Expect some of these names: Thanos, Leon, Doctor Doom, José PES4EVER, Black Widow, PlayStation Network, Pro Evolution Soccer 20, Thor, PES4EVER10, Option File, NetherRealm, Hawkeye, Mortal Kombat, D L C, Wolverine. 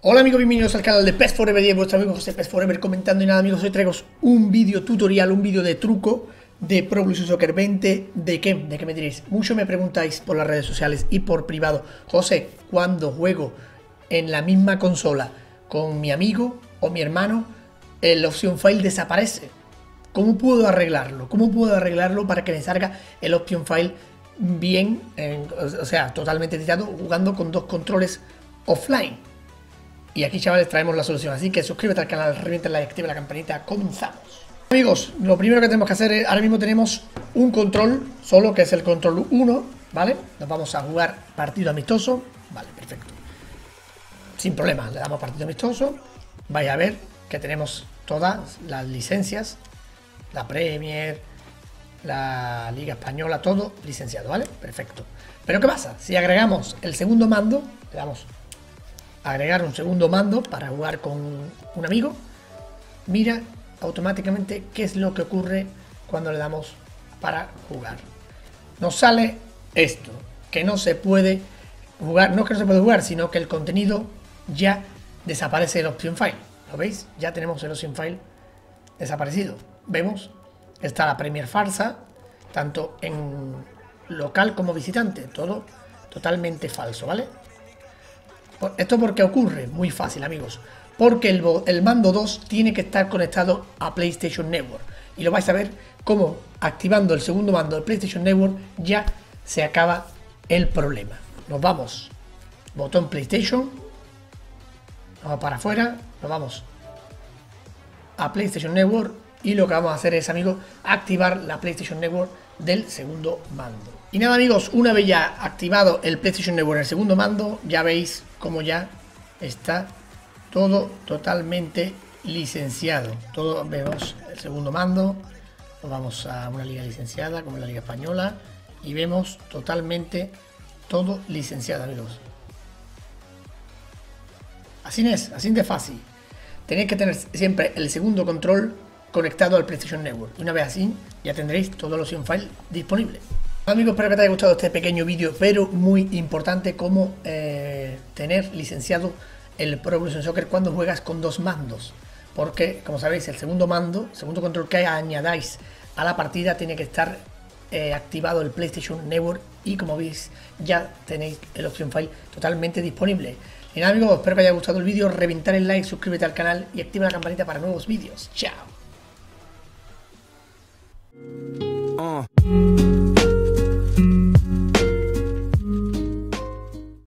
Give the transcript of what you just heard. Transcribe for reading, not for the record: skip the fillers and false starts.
Hola amigos, bienvenidos al canal de PES4EVER10, vuestro amigo José PES4EVER comentando. Y nada amigos, hoy traigo un vídeo tutorial, un vídeo de truco de Pro Evolution Soccer 20. ¿De qué me diréis? Muchos me preguntáis por las redes sociales y por privado: José, cuando juego en la misma consola con mi amigo o mi hermano, el Option File desaparece. ¿Cómo puedo arreglarlo? ¿Cómo puedo arreglarlo para que me salga el Option File bien, o sea, totalmente editado, jugando con dos controles offline? Y aquí, chavales, traemos la solución. Así que suscríbete al canal, revienta el like, activa la campanita. Comenzamos. Amigos, lo primero que tenemos que hacer es, ahora mismo tenemos un control solo, que es el control 1, ¿vale? Nos vamos a jugar partido amistoso. Vale, perfecto. Sin problema, le damos partido amistoso. Vais a ver que tenemos todas las licencias. La Premier, la Liga Española, todo licenciado, ¿vale? Perfecto. Pero ¿qué pasa? Si agregamos el segundo mando, le damos agregar un segundo mando para jugar con un amigo, mira automáticamente qué es lo que ocurre cuando le damos para jugar. Nos sale esto, que no se puede jugar, no es que no se puede jugar, sino que el contenido ya desaparece del Option File. ¿Lo veis? Ya tenemos el Option File desaparecido. Vemos, está la Premier falsa, tanto en local como visitante, todo totalmente falso, ¿vale? Esto porque ocurre muy fácil, amigos, porque el mando 2 tiene que estar conectado a PlayStation Network, y lo vais a ver cómo activando el segundo mando de PlayStation Network ya se acaba el problema. Nos vamos, botón PlayStation, nos vamos para afuera, nos vamos a PlayStation Network, y lo que vamos a hacer es, amigos, activar la PlayStation Network del segundo mando. Y nada amigos, una vez ya activado el PlayStation Network en el segundo mando, ya veis como ya está todo totalmente licenciado. Todo, vemos el segundo mando, nos vamos a una liga licenciada como la Liga Española, y vemos totalmente todo licenciado, amigos. Así de fácil. Tenéis que tener siempre el segundo control conectado al PlayStation Network. Una vez así, ya tendréis todos los Option File disponibles. Amigos, espero que te haya gustado este pequeño vídeo, pero muy importante, cómo tener licenciado el Pro Evolution Soccer cuando juegas con dos mandos. Porque, como sabéis, el segundo mando, segundo control que añadáis a la partida, tiene que estar activado el PlayStation Network, y como veis, ya tenéis el Option File totalmente disponible. Y nada amigos, espero que haya gustado el vídeo, reventar el like, suscríbete al canal y activa la campanita para nuevos vídeos. ¡Chao!